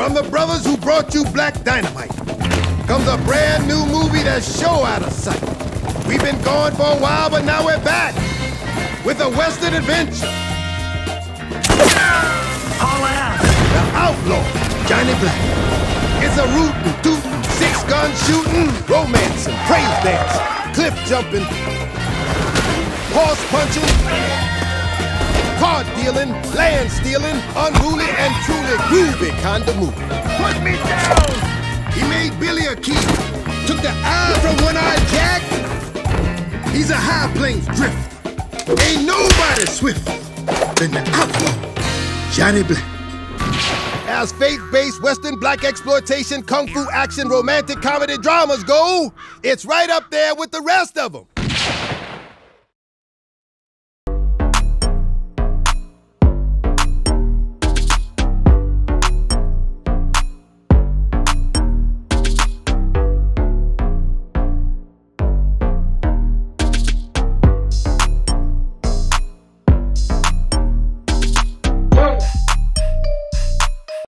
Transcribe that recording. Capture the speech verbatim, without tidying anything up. From the brothers who brought you Black Dynamite comes a brand new movie that's show out of sight. We've been gone for a while, but now we're back with a Western adventure. Holla out! The Outlaw Johnny Black. It's a rootin', tootin', six-gun shootin', romancing, praise dancing, cliff jumping, horse punching, car dealing, land stealing, unruly and truly groovy kind of movie. Put me down! He made Billy a key, took the eye from One-Eyed Jack. He's a high plains drift. Ain't nobody swifter than the Outlaw Johnny Black. As faith-based Western black exploitation, kung fu action, romantic comedy dramas go, it's right up there with the rest of them.